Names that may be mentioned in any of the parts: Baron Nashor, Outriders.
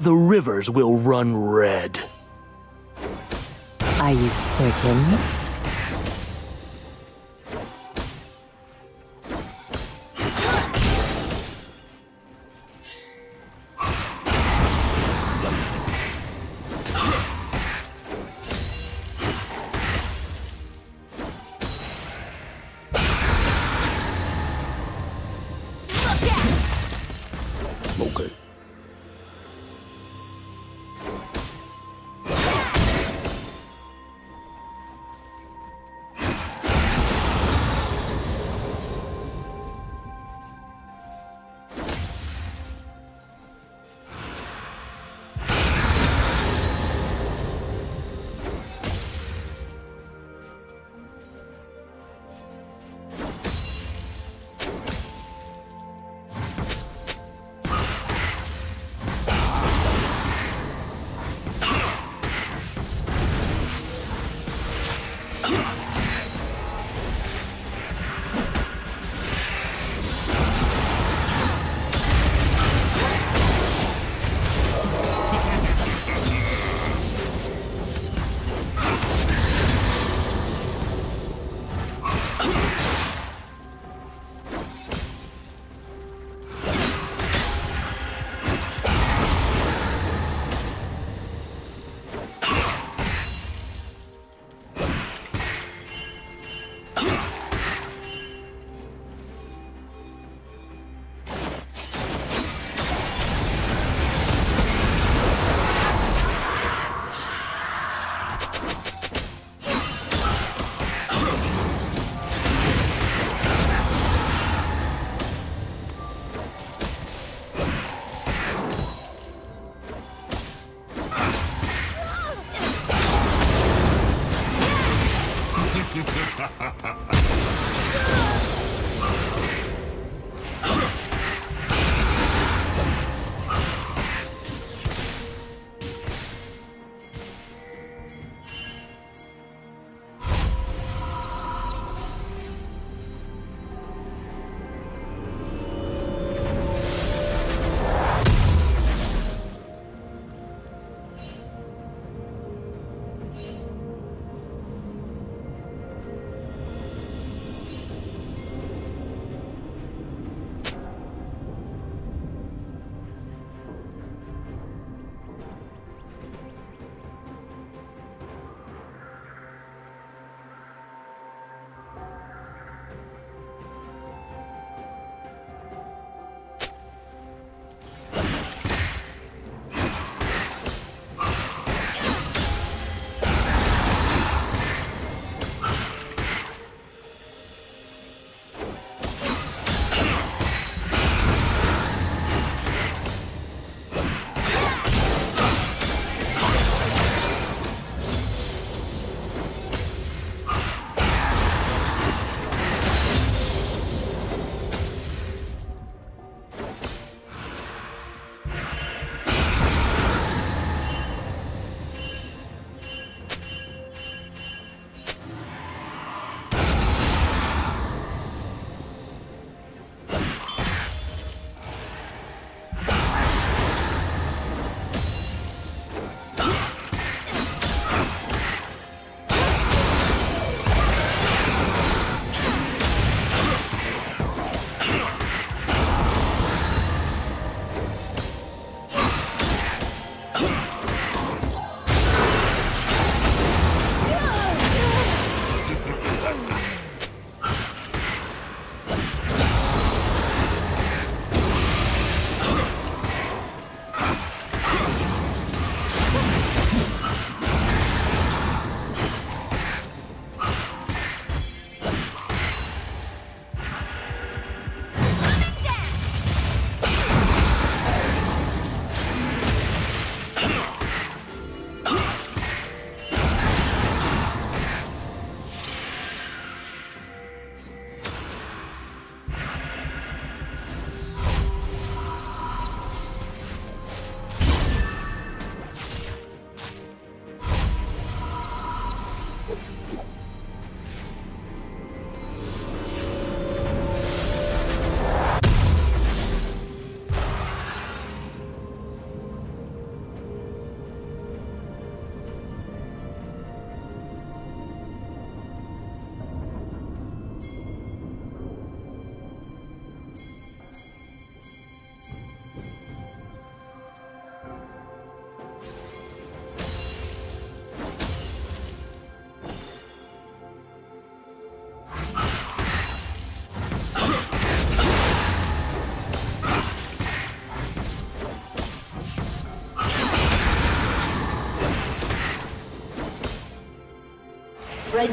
the rivers will run red. Are you certain? Red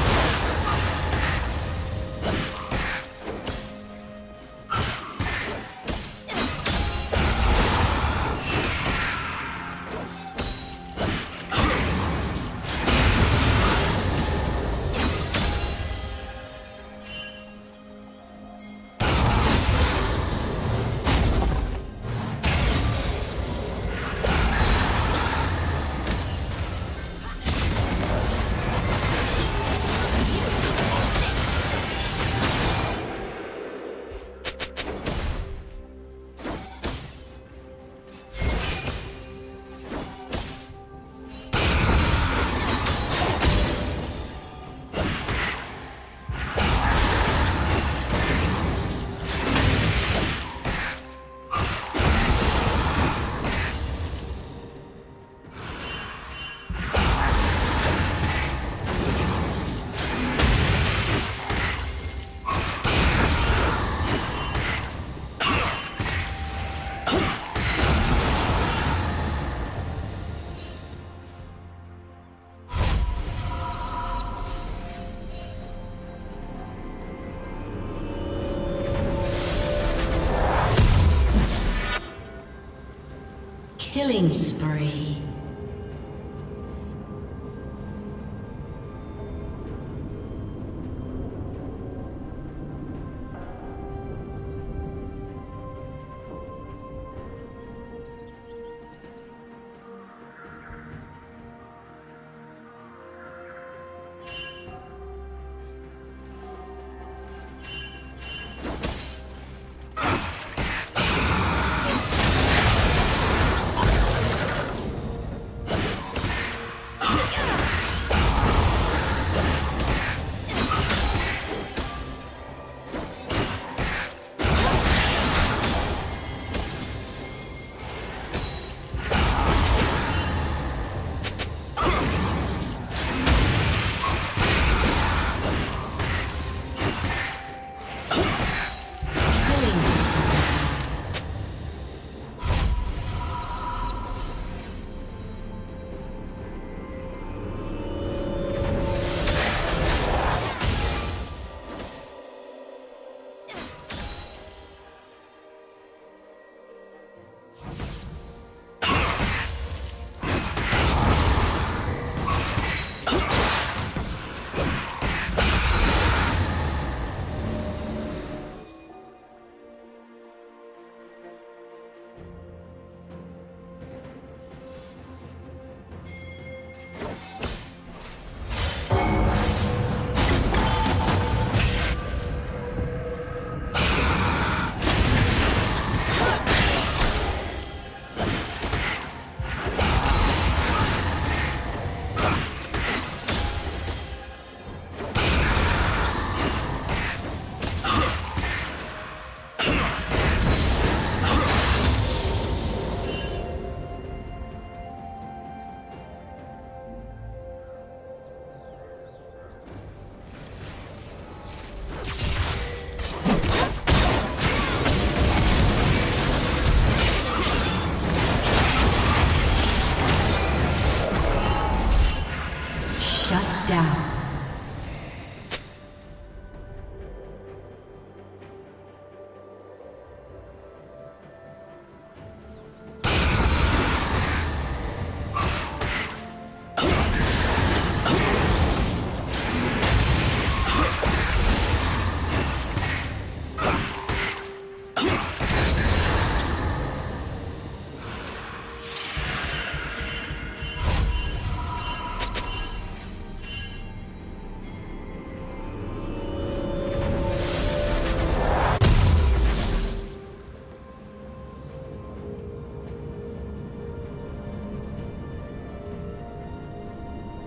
Killing spree.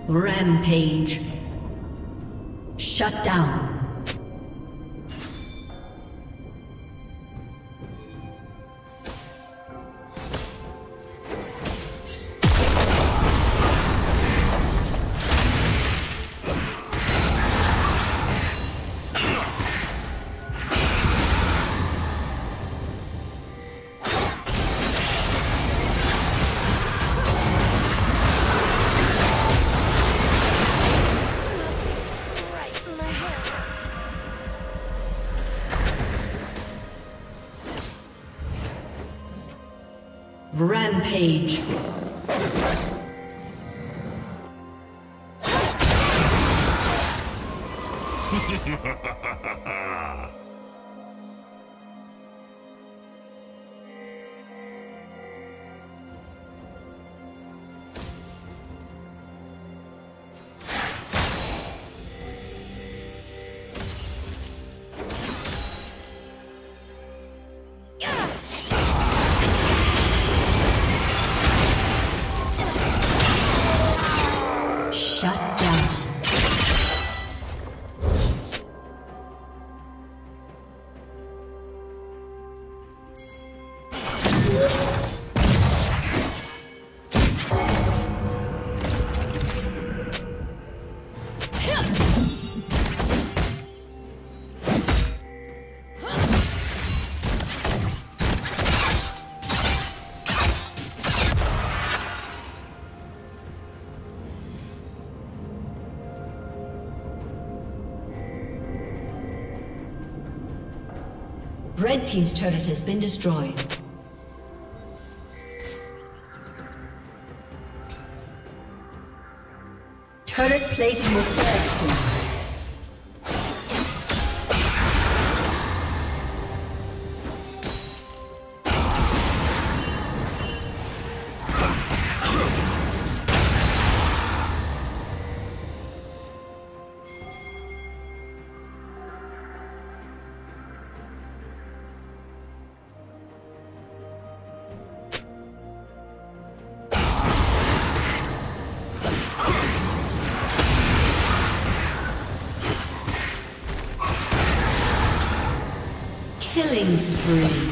Rampage. Shut down. Rampage. Red Team's turret has been destroyed. Turret plating will fall soon. Killing spree.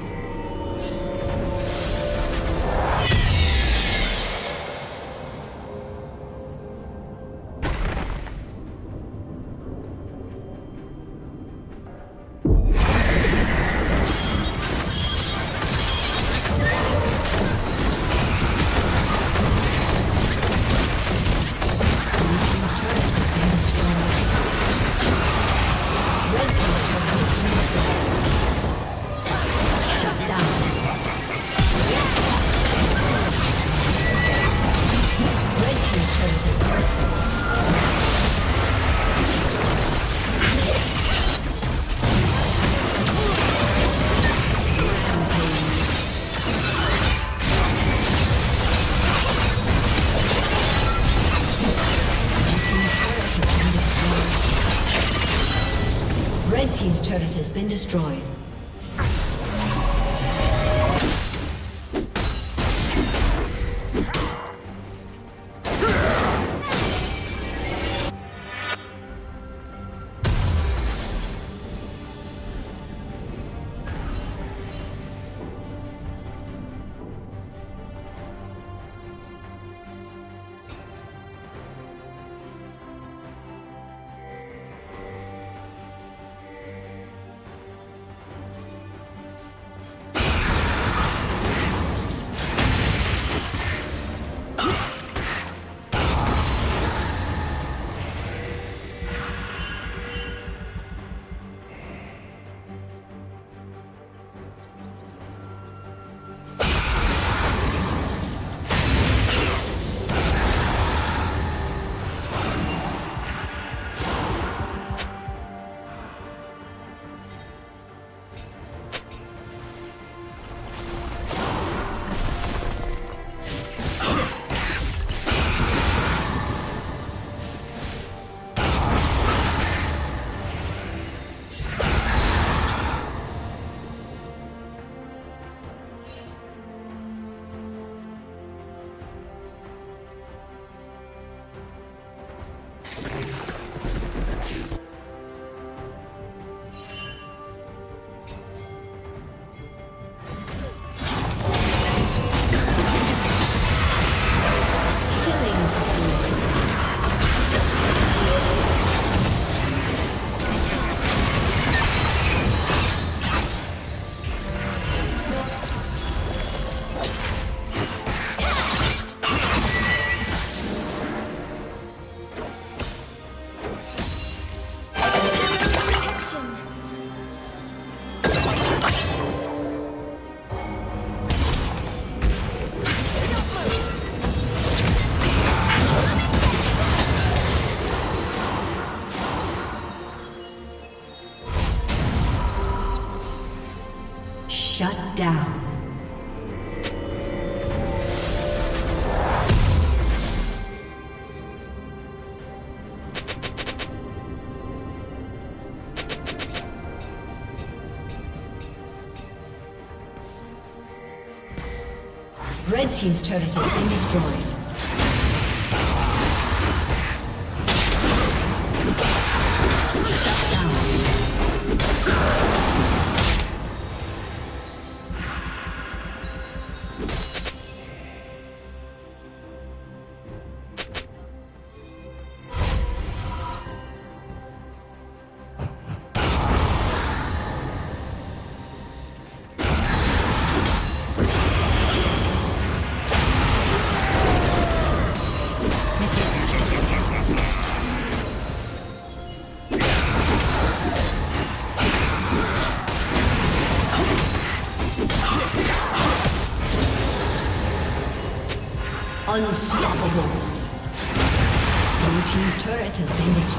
Team's turret has been destroyed. Shut down. Red team's turret has been destroyed. Unstoppable. Blue team's turret has been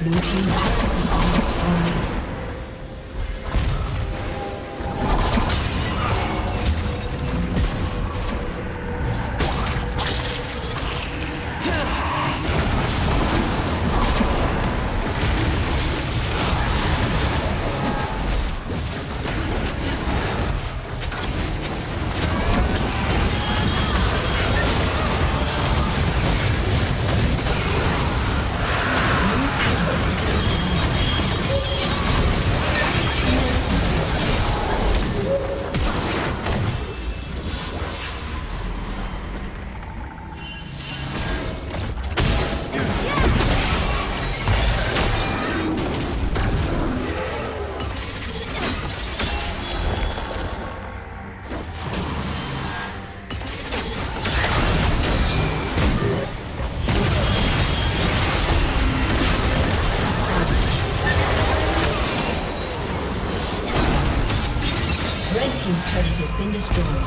Blue team. His turret has been destroyed.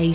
A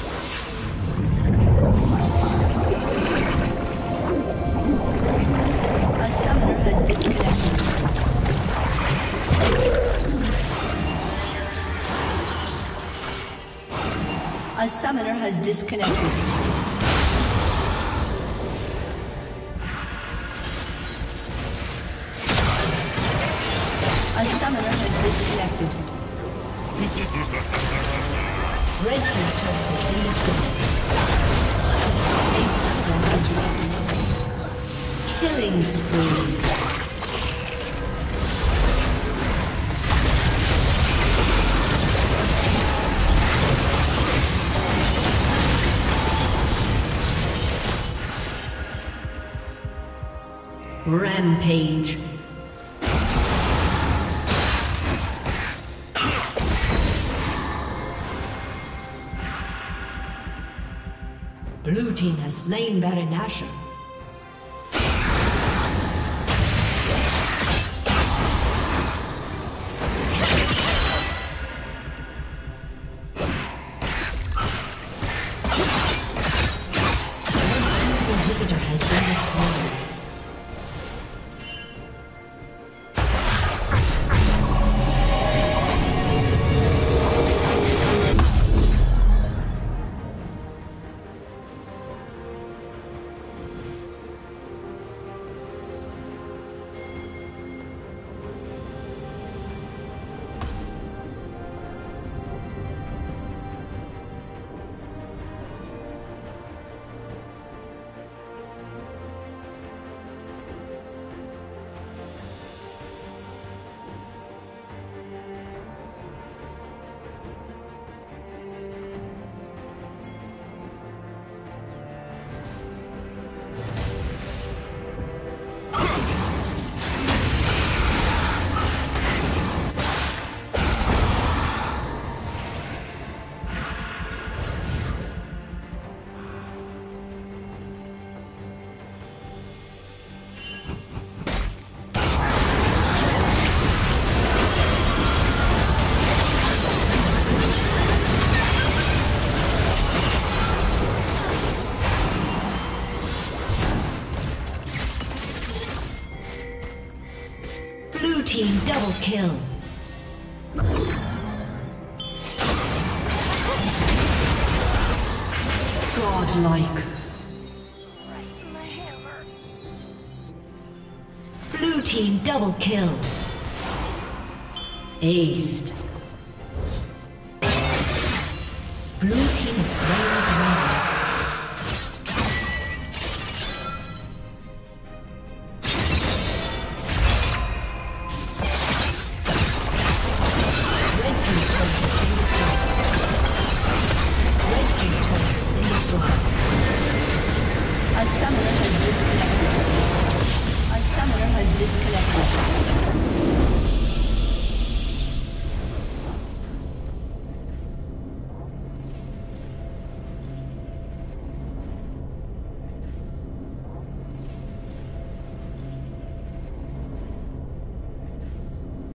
A summoner has disconnected. A summoner has disconnected. Rampage. Blue team has slain Baron Nashor. Double kill. Godlike. Blue team double kill. Aced. Blue team is slain.